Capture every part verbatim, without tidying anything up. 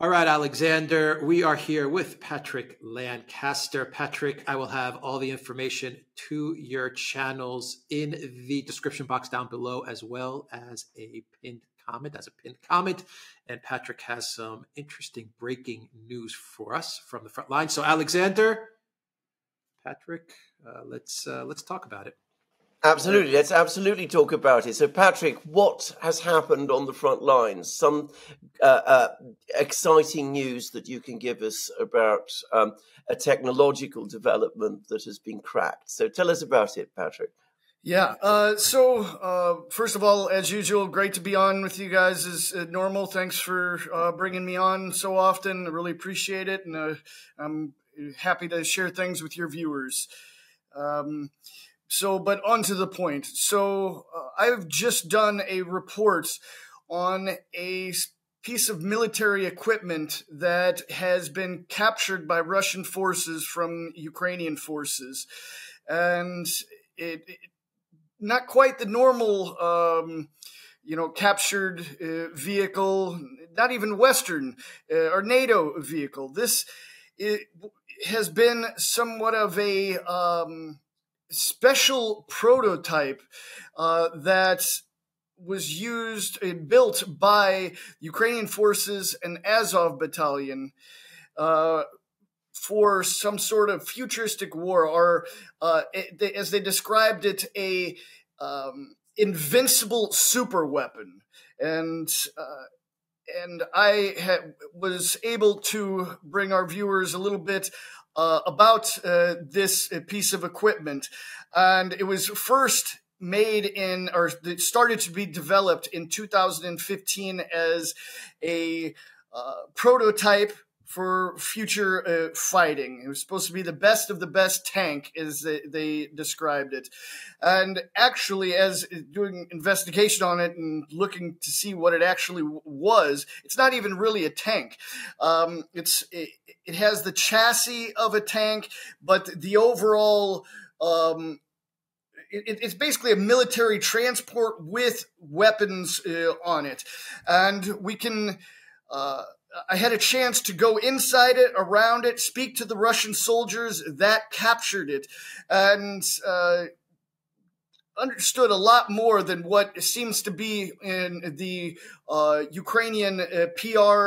All right, Alexander, we are here with Patrick Lancaster. Patrick, I will have all the information to your channels in the description box down below, as well as a pinned comment, as a pinned comment. And Patrick has some interesting breaking news for us from the front line. So Alexander, Patrick, uh, let's, uh, let's talk about it. Absolutely. Let's absolutely talk about it. So, Patrick, what has happened on the front lines? Some uh, uh, exciting news that you can give us about um, a technological development that has been cracked. So tell us about it, Patrick. Yeah. Uh, so, uh, first of all, as usual, great to be on with you guys as uh, normal. Thanks for uh, bringing me on so often. I really appreciate it. And uh, I'm happy to share things with your viewers. Um So, but on to the point. So uh, I've just done a report on a piece of military equipment that has been captured by Russian forces from Ukrainian forces. And it, it not quite the normal, um, you know, captured uh, vehicle, not even Western uh, or NATO vehicle. This it has been somewhat of a... Um, special prototype uh, that was used and built by Ukrainian forces and Azov Battalion uh, for some sort of futuristic war, or uh, it, they, as they described it, a um, invincible super weapon. And uh, and I ha was able to bring our viewers a little bit Uh, about uh, this uh, piece of equipment. And it was first made in, or it started to be developed in two thousand fifteen as a uh, prototype for future uh, fighting. It was supposed to be the best of the best tank, as they, they described it. And actually, as doing investigation on it and looking to see what it actually was, it's not even really a tank. Um, it's it, it has the chassis of a tank, but the overall... Um, It, it's basically a military transport with weapons uh, on it. And we can... Uh, I had a chance to go inside it, around it, speak to the Russian soldiers that captured it, and uh, understood a lot more than what seems to be in the uh, Ukrainian uh, P R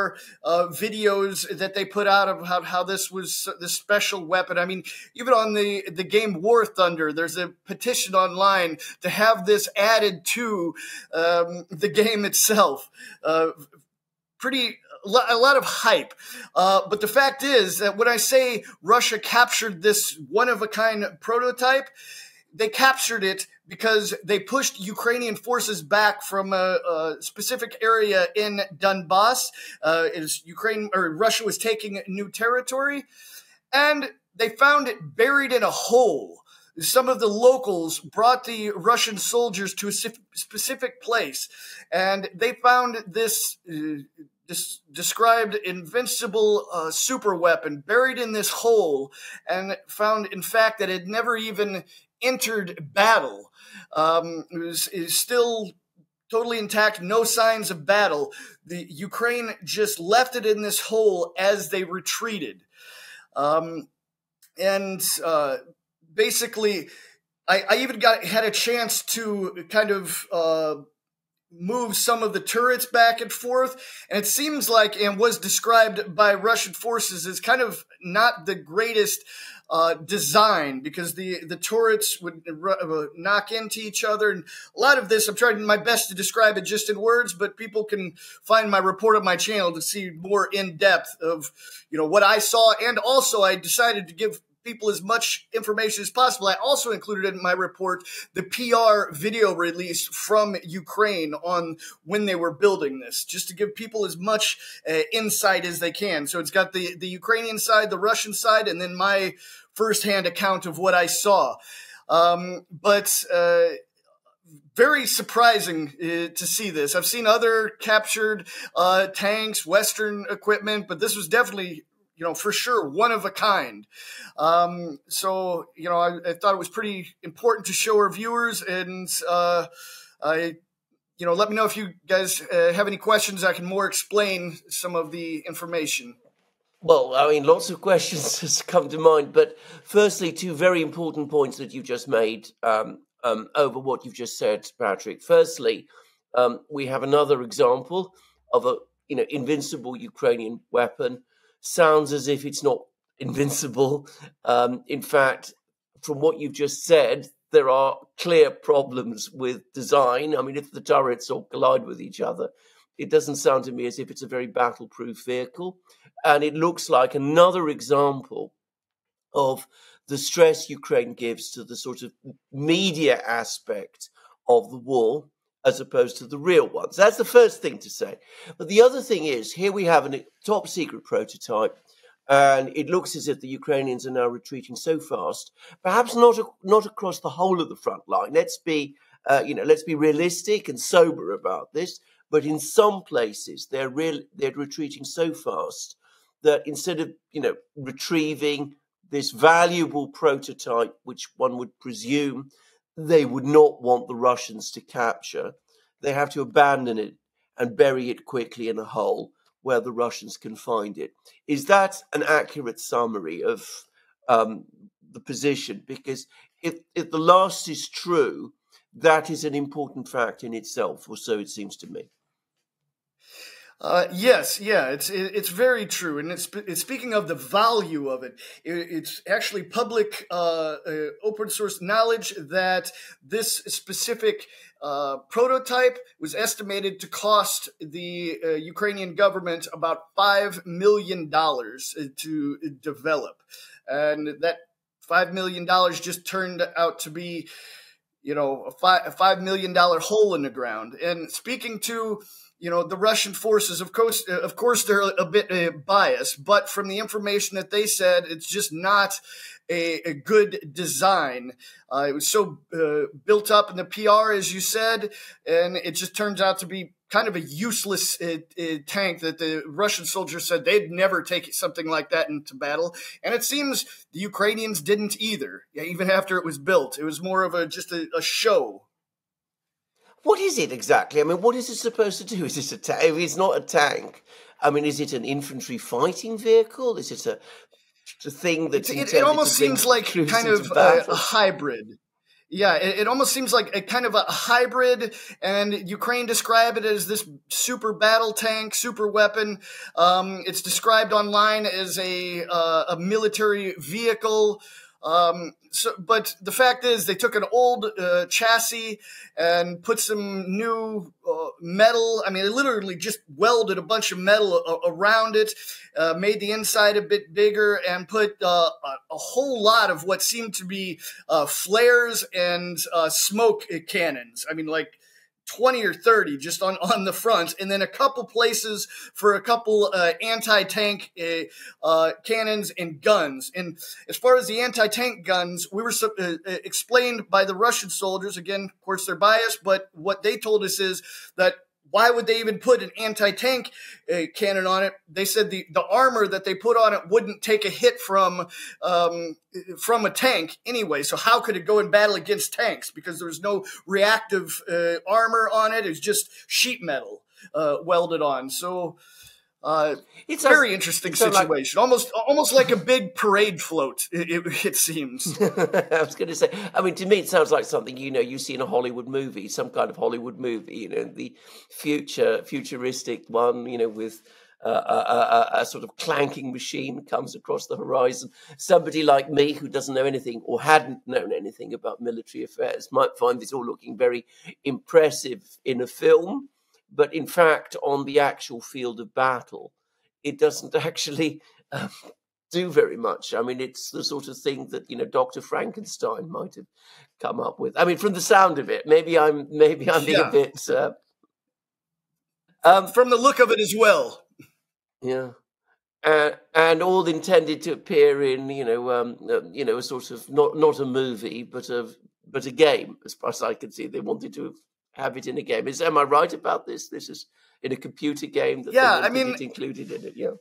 uh, videos that they put out of how, how this was this special weapon. I mean, even on the, the game War Thunder, there's a petition online to have this added to um, the game itself. Uh, pretty... a lot of hype. Uh, but the fact is that when I say Russia captured this one-of-a-kind prototype, they captured it because they pushed Ukrainian forces back from a, a specific area in Donbass. Uh, is Ukraine or Russia was taking new territory, and they found it buried in a hole. Some of the locals brought the Russian soldiers to a specific place, and they found this... Uh, described invincible uh, super weapon buried in this hole, and found, in fact, that it never even entered battle. Um, it was, it was still totally intact, no signs of battle. The Ukraine just left it in this hole as they retreated. Um, and uh, basically, I, I even got had a chance to kind of... Uh, move some of the turrets back and forth, and it seems like, and was described by Russian forces as kind of not the greatest uh, design, because the the turrets would uh, knock into each other, and a lot of this, I'm trying my best to describe it just in words, but people can find my report on my channel to see more in depth of, you know, what I saw, and also I decided to give people as much information as possible. I also included in my report the P R video release from Ukraine on when they were building this, just to give people as much uh, insight as they can. So it's got the, the Ukrainian side, the Russian side, and then my firsthand account of what I saw. Um, but... Uh, Very surprising uh, to see this. I've seen other captured uh, tanks, Western equipment, but this was definitely... you know, for sure, one of a kind. Um, so, you know, I, I thought it was pretty important to show our viewers, and uh, I, you know, let me know if you guys uh, have any questions. I can more explain some of the information. Well, I mean, lots of questions come to mind, but firstly, two very important points that you just made um, um, over what you've just said, Patrick. Firstly, um, we have another example of a, you know, invincible Ukrainian weapon. Sounds as if it's not invincible. Um, in fact, from what you've just said, there are clear problems with design. I mean, if the turrets all collide with each other, it doesn't sound to me as if it's a very battle-proof vehicle. And it looks like another example of the stress Ukraine gives to the sort of media aspect of the war as opposed to the real ones. That's the first thing to say. But the other thing is, here we have a top secret prototype, and it looks as if the Ukrainians are now retreating so fast, perhaps not a, not across the whole of the front line. Let's be, uh, you know, let's be realistic and sober about this. But in some places, they're real, they're retreating so fast that instead of, you know, retrieving this valuable prototype, which one would presume they would not want the Russians to capture, they have to abandon it and bury it quickly in a hole where the Russians can find it. Is that an accurate summary of um, the position? Because if, if the last is true, that is an important fact in itself, or so it seems to me. Uh, yes, yeah, it's it, it's very true, and it's, it's speaking of the value of it. it it's actually public, uh, uh, open source knowledge that this specific uh, prototype was estimated to cost the uh, Ukrainian government about five million dollars to develop, and that five million dollars just turned out to be, you know, a five, a five million dollar hole in the ground. And speaking to, you know, the Russian forces, of course, of course, they're a bit uh, biased, but from the information that they said, it's just not a, a good design. Uh, it was so uh, built up in the P R, as you said, and it just turns out to be kind of a useless uh, uh, tank that the Russian soldiers said they'd never take something like that into battle. And it seems the Ukrainians didn't either, yeah, even after it was built. It was more of a just a, a show. What is it exactly? I mean, what is it supposed to do? Is this a tank? If it's not a tank, I mean, is it an infantry fighting vehicle? Is it a, a thing that's It, it almost seems like kind of a, a hybrid. Yeah, it, it almost seems like a kind of a hybrid, and Ukraine describe it as this super battle tank, super weapon. Um, it's described online as a uh, a military vehicle. Um, so, but the fact is they took an old, uh, chassis and put some new, uh, metal. I mean, they literally just welded a bunch of metal a around it, uh, made the inside a bit bigger, and put, uh, a, a whole lot of what seemed to be, uh, flares and, uh, smoke cannons. I mean, like twenty or thirty just on, on the front, and then a couple places for a couple uh, anti-tank uh, uh, cannons and guns. And as far as the anti-tank guns, we were uh, explained by the Russian soldiers, again, of course, they're biased, but what they told us is that why would they even put an anti-tank uh, cannon on it? They said the, the armor that they put on it wouldn't take a hit from um, from a tank anyway. So how could it go in battle against tanks? Because there was no reactive uh, armor on it. It was just sheet metal uh, welded on. So uh, it's a very interesting situation. Like almost almost like a big parade float, it, it, it seems. I was going to say, I mean, to me, it sounds like something, you know, you see in a Hollywood movie, some kind of Hollywood movie, you know, the future futuristic one, you know, with uh, a, a, a sort of clanking machine comes across the horizon. Somebody like me who doesn't know anything or hadn't known anything about military affairs might find this all looking very impressive in a film. But in fact, on the actual field of battle, it doesn't actually um, do very much. I mean, it's the sort of thing that, you know, Doctor Frankenstein might have come up with. I mean, from the sound of it, maybe I'm maybe I'm being yeah. a bit uh, um, from the look of it as well. Yeah, uh, and all intended to appear in, you know, um, uh, you know, a sort of not not a movie, but a but a game. As far as I can see, they wanted to have have it in a game. Is am I right about this? This is in a computer game that yeah, they I mean, it included in it. Yeah.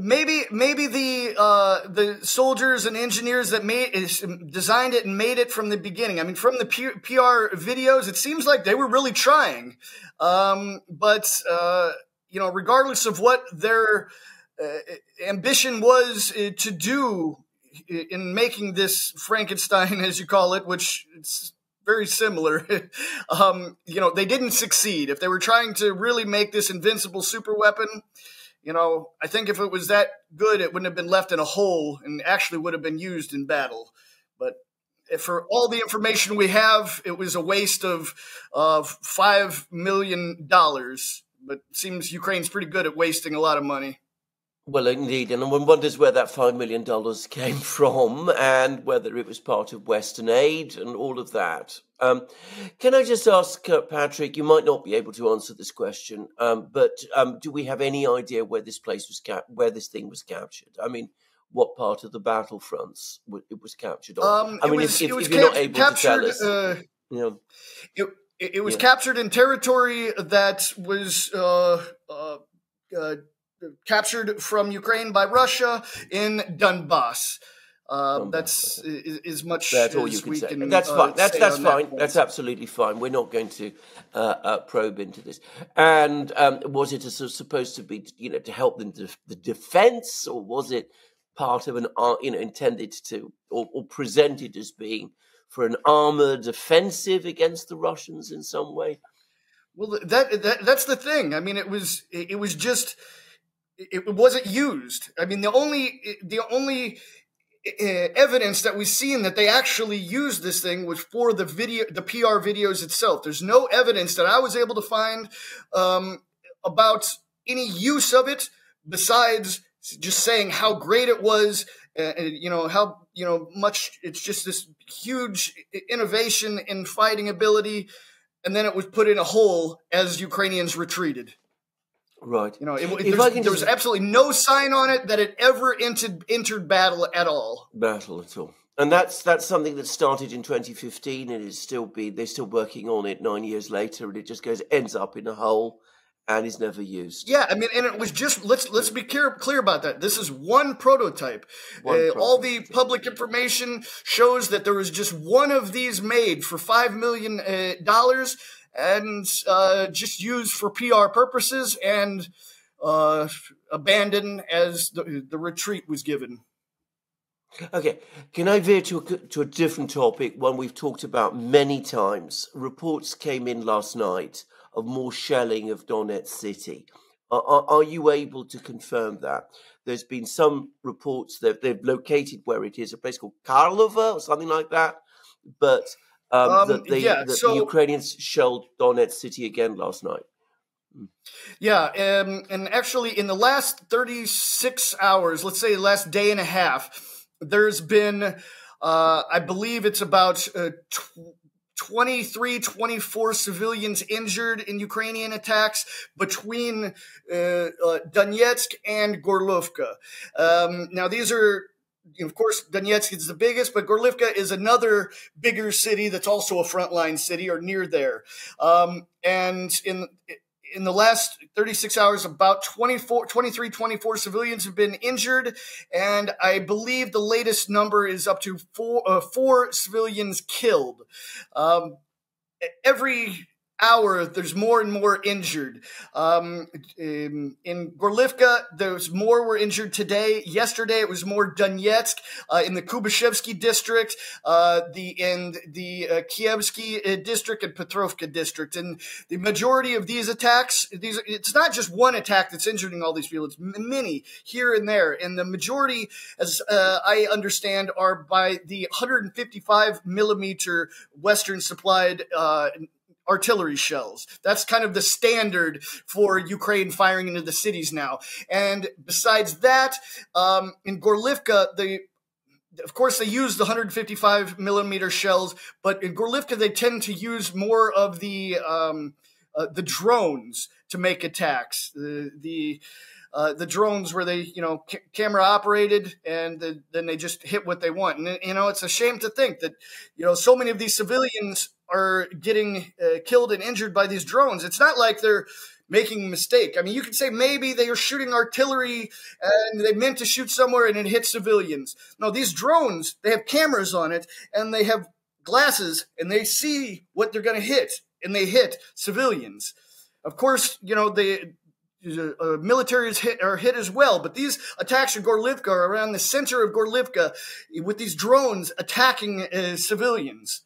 Maybe maybe the uh, the soldiers and engineers that made designed it and made it from the beginning. I mean, from the P PR videos, it seems like they were really trying. Um, but uh, you know, regardless of what their uh, ambition was uh, to do in making this Frankenstein, as you call it, which it's very similar, um, you know, they didn't succeed. If they were trying to really make this invincible super weapon, you know, I think if it was that good, it wouldn't have been left in a hole and actually would have been used in battle. But if for all the information we have, it was a waste of uh, five million dollars. But it seems Ukraine's pretty good at wasting a lot of money. Well, indeed. And one wonders where that five million dollars came from and whether it was part of Western aid and all of that. Um, can I just ask, uh, Patrick, you might not be able to answer this question, um, but um, do we have any idea where this place was cap where this thing was captured? I mean, what part of the battlefronts it was captured on? Um, I mean, was, if, if, if you're not able to tell us. Uh, you know, it, it was yeah. captured in territory that was uh, uh, uh, captured from Ukraine by Russia in Donbass. Uh, Donbass that's okay. is, is much that's all as you can we say. Can, that's fine. Uh, that's that's fine. That that's absolutely fine. We're not going to uh, uh, probe into this. And um, was it a, supposed to be, you know, to help them to the defense, or was it part of an, uh, you know, intended to or, or presented as being for an armored offensive against the Russians in some way? Well, that, that that's the thing. I mean, it was it was just. It wasn't used. I mean, the only the only evidence that we've seen that they actually used this thing was for the video, the P R videos itself. There's no evidence that I was able to find um, about any use of it besides just saying how great it was, and you know how you know much it's just this huge innovation in fighting ability, and then it was put in a hole as Ukrainians retreated. Right. You know, it, it, there just... was absolutely no sign on it that it ever entered entered battle at all. Battle at all, and that's that's something that started in twenty fifteen, and it's still be they're still working on it nine years later, and it just goes ends up in a hole, and is never used. Yeah, I mean, and it was just let's let's be clear clear about that. This is one prototype. One uh, prototype. All the public information shows that there was just one of these made for five million uh, dollars. And uh, just used for P R purposes and uh, abandoned as the, the retreat was given. Okay. Can I veer to a, to a different topic, one we've talked about many times? Reports came in last night of more shelling of Donetsk City. Are, are, are you able to confirm that? There's been some reports that they've located where it is, a place called Karlova or something like that, but... Um, um, that, they, yeah, that so, the Ukrainians shelled Donetsk city again last night. Yeah, um, and actually in the last thirty-six hours, let's say the last day and a half, there's been, uh, I believe it's about uh, twenty-three, twenty-four civilians injured in Ukrainian attacks between uh, uh, Donetsk and Gorlovka. Um, now, these are... Of course, Donetsk is the biggest, but Gorlovka is another bigger city that's also a frontline city or near there. Um, and in in the last thirty-six hours, about twenty-four, twenty-three, twenty-four civilians have been injured. And I believe the latest number is up to four, uh, four civilians killed. Um, every hour, there's more and more injured. Um, in, in Gorlovka, there's more were injured today. Yesterday, it was more Donetsk uh, in the Kuibyshevsky district, uh, the and the uh, Kievsky uh, district and Petrovka district. And the majority of these attacks, these it's not just one attack that's injuring all these people. It's many here and there. And the majority, as uh, I understand, are by the one hundred fifty-five millimeter Western supplied uh, artillery shells. That's kind of the standard for Ukraine firing into the cities now. And besides that, um, in Gorlovka, they, of course, they use the one hundred fifty-five millimeter shells, but in Gorlovka, they tend to use more of the um, uh, the drones to make attacks. The the uh, the drones where they, you know, c camera operated, and the, then they just hit what they want. And you know, it's a shame to think that you know so many of these civilians are getting uh, killed and injured by these drones. It's not like they're making a mistake. I mean, you could say maybe they are shooting artillery and they meant to shoot somewhere and it hit civilians. No, these drones, they have cameras on it and they have glasses and they see what they're going to hit, and they hit civilians. Of course, you know, the uh, military is hit, are hit as well, but these attacks in Gorlovka are around the center of Gorlovka with these drones attacking uh, civilians.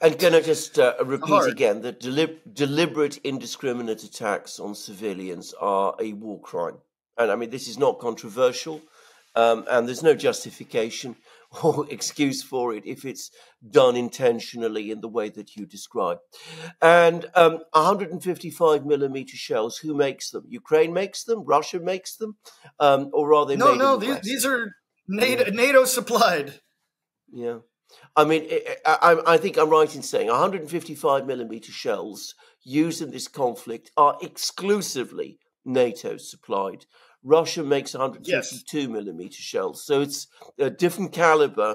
And can I just uh, repeat Hard. again that deli deliberate indiscriminate attacks on civilians are a war crime. And I mean, this is not controversial, um, and there's no justification or excuse for it if it's done intentionally in the way that you describe. And um, one hundred fifty-five millimeter shells, who makes them? Ukraine makes them? Russia makes them? Um, or are they no, made No, no, the these, these are NATO, yeah. NATO supplied. Yeah. I mean, I, I think I'm right in saying one hundred fifty-five millimeter shells used in this conflict are exclusively NATO supplied. Russia makes one hundred fifty-two millimeter shells, so it's a different caliber.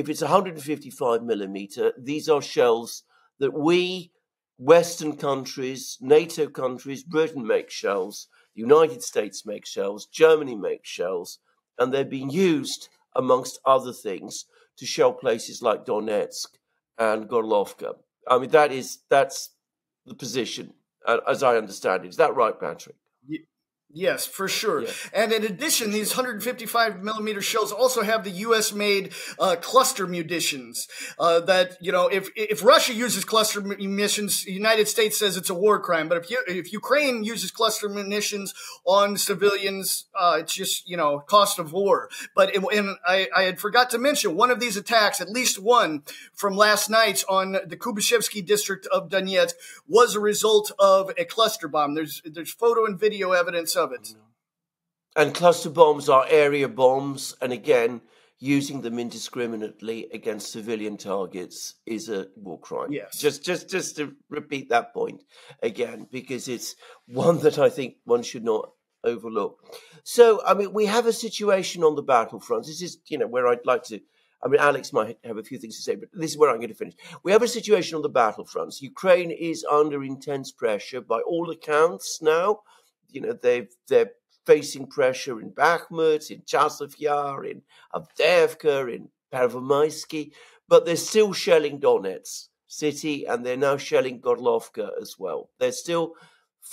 If it's one hundred fifty-five millimeter, these are shells that we, Western countries, NATO countries, Britain makes shells, the United States makes shells, Germany makes shells, and they're being used, amongst other things, to shell places like Donetsk and Gorlovka. I mean, that is, that's the position, uh, as I understand it. Is that right, Patrick? Y yes, for sure. Yeah. And in addition, these one hundred fifty-five millimeter shells also have the U S made uh, cluster munitions uh, that, you know, if if Russia uses cluster munitions, the United States says it's a war crime. But if, you, if Ukraine uses cluster munitions on civilians, uh, it's just, you know, cost of war. But it, and I, I had forgot to mention one of these attacks, at least one from last night on the Kuibyshevsky district of Donetsk, was a result of a cluster bomb. There's, there's photo and video evidence of it. And cluster bombs are area bombs, and again, using them indiscriminately against civilian targets is a war crime. Yes. Just just just to repeat that point again, because it's one that I think one should not overlook. So, I mean, we have a situation on the battlefront. This is, you know, where I'd like to, I mean, Alex might have a few things to say, but this is where I'm going to finish. We have a situation on the battlefronts. Ukraine is under intense pressure by all accounts now. You know, they've, they're facing pressure in Bakhmut, in Chasovyar, in Abdevka, in Parvomysky, but they're still shelling Donetsk city, and they're now shelling Gorlovka as well. They're still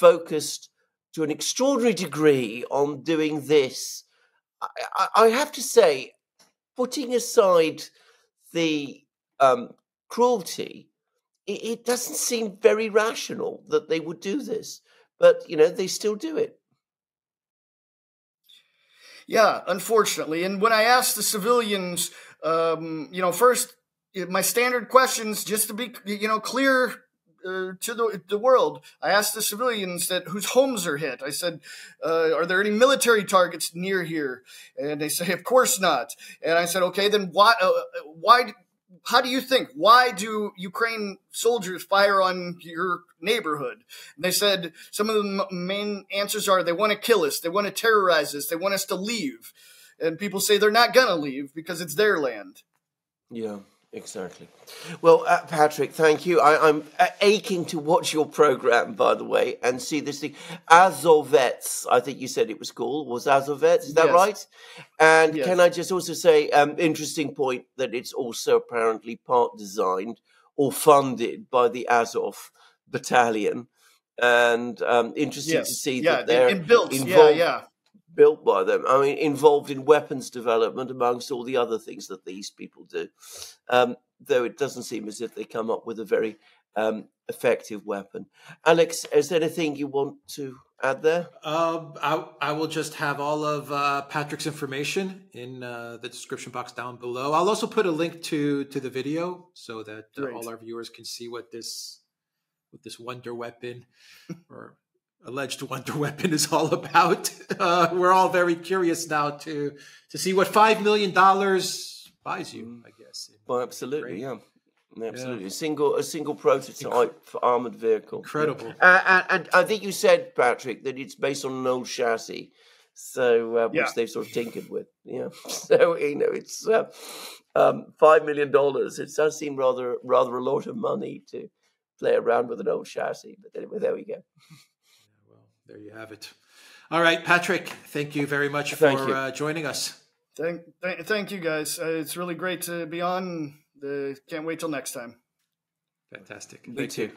focused to an extraordinary degree on doing this. I, I, I have to say, putting aside the um, cruelty, it, it doesn't seem very rational that they would do this. But, you know, they still do it. Yeah, unfortunately. And when I asked the civilians, um, you know, first, my standard questions, just to be, you know, clear uh, to the, the world, I asked the civilians that whose homes are hit. I said, uh, are there any military targets near here? And they say, of course not. And I said, okay, then why, uh, why, how do you think, why do Ukraine soldiers fire on your neighborhood? And they said some of the main answers are they want to kill us, they want to terrorize us, they want us to leave. And people say they're not going to leave because it's their land. Yeah, exactly. Well, uh, Patrick, thank you. I, I'm aching to watch your program, by the way, and see this thing. Azovets, I think you said it was called, was Azovets. Is that yes. right? And yes. can I just also say, um, interesting point that it's also apparently part designed or funded by the Azov Battalion. And um, interesting yes. to see yeah, that they're in, in built. Involved. Yeah, yeah. built by them, I mean, involved in weapons development amongst all the other things that these people do, um, though it doesn't seem as if they come up with a very um, effective weapon. Alex, is there anything you want to add there? Uh, I, I will just have all of uh, Patrick's information in uh, the description box down below. I'll also put a link to, to the video so that uh, all our viewers can see what this, what this wonder weapon or alleged wonder weapon is all about. Uh, we're all very curious now to to see what five million dollars buys you. I guess. Well, absolutely, yeah, absolutely. Yeah. A single a single prototype Incre for armored vehicle. Incredible. Yeah. Uh, and, and I think you said, Patrick, that it's based on an old chassis, so uh, which yeah. they've sort of tinkered with. Yeah. So you know, it's uh, um, five million dollars. It does seem rather rather a lot of money to play around with an old chassis. But anyway, there we go. There you have it. All right, Patrick, thank you very much thank for uh, joining us. Thank, th thank you, guys. Uh, it's really great to be on. The, can't wait till next time. Fantastic. Me too.